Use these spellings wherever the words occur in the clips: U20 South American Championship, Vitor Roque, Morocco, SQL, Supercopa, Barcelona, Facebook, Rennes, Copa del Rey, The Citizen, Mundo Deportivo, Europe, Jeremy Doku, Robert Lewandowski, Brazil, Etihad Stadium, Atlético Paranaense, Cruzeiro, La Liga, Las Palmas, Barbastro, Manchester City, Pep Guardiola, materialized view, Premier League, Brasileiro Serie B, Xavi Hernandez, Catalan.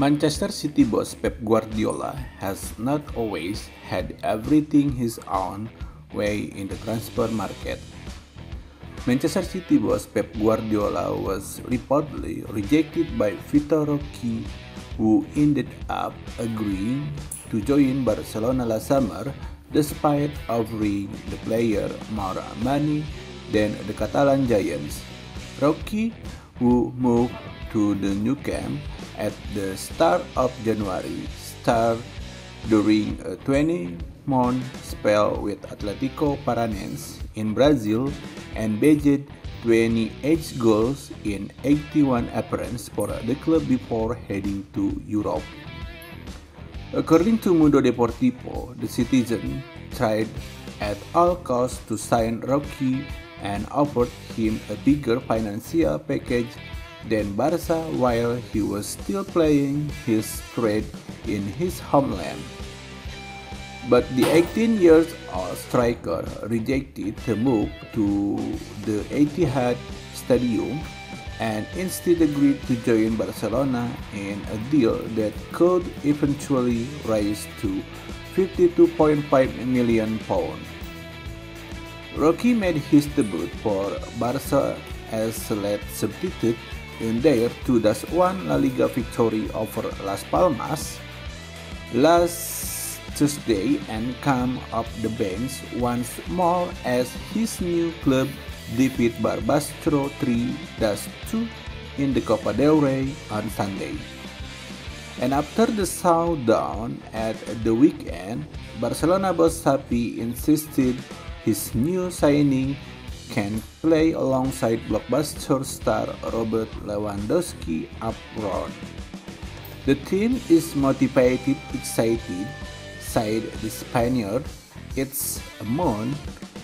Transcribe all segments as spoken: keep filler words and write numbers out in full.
Manchester City boss Pep Guardiola has not always had everything his own way in the transfer market. Manchester City boss Pep Guardiola was reportedly rejected by Vitor Roque, who ended up agreeing to join Barcelona last summer despite offering the player more money than the Catalan giants. Roque, who moved to the new camp at the start of January, started during a twenty-month spell with Atlético Paranaense in Brazil and bagged twenty-eight goals in eighty-one appearances for the club before heading to Europe. According to Mundo Deportivo, the citizen tried at all costs to sign Roque and offered him a bigger financial package than Barca while he was still playing his trade in his homeland. But the eighteen-year-old striker rejected the move to the Etihad Stadium and instead agreed to join Barcelona in a deal that could eventually rise to fifty-two point five million pounds. Roque made his debut for Barca as a late substitute in their two to one La Liga victory over Las Palmas last Tuesday and came off the bench once more as his new club defeat Barbastro three to two in the Copa del Rey on Sunday. And after the showdown at the weekend, Barcelona boss Xavi insisted his new signing can play alongside blockbuster star Robert Lewandowski up front. The team is motivated, excited, said the Spaniard. It's a month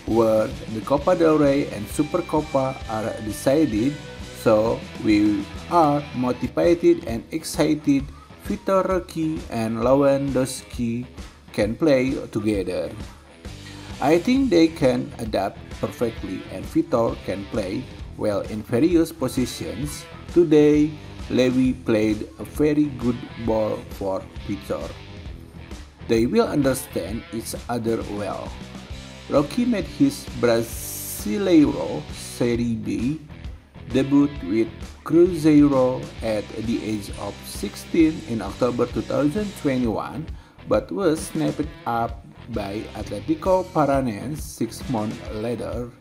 where the Copa del Rey and Supercopa are decided, so we are motivated and excited. Vitor Roque and Lewandowski can play together. I think they can adapt perfectly and Vitor can play well in various positions. Today, Levy played a very good ball for Vitor. They will understand each other well. Roque made his Brasileiro Serie B debut with Cruzeiro at the age of sixteen in October two thousand twenty-one, but was snapped up by Atlético Paranaense six months later.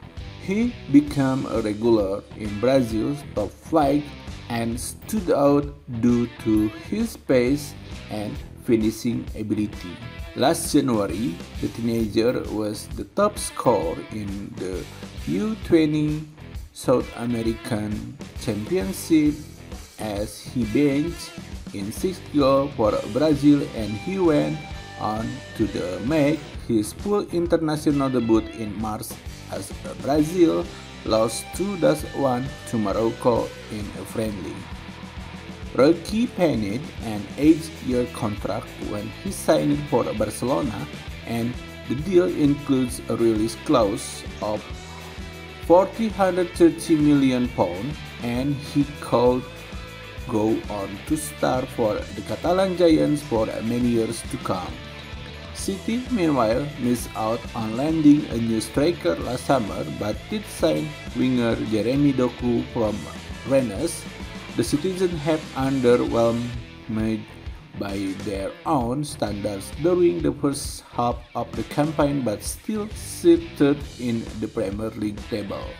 He became a regular in Brazil's top flight and stood out due to his pace and finishing ability. Last January, the teenager was the top scorer in the U twenty South American Championship as he benched in six goals for Brazil, and he went on to the make his full international debut in March as Brazil lost two to one to Morocco in a friendly. Roque penned an eight-year contract when he signed for Barcelona, and the deal includes a release clause of four hundred thirty million pounds, and he called go on to star for the Catalan Giants for many years to come. City, meanwhile, missed out on landing a new striker last summer but did sign winger Jeremy Doku from Rennes. The citizens have underwhelmed by their own standards during the first half of the campaign but still sit third in the Premier League table.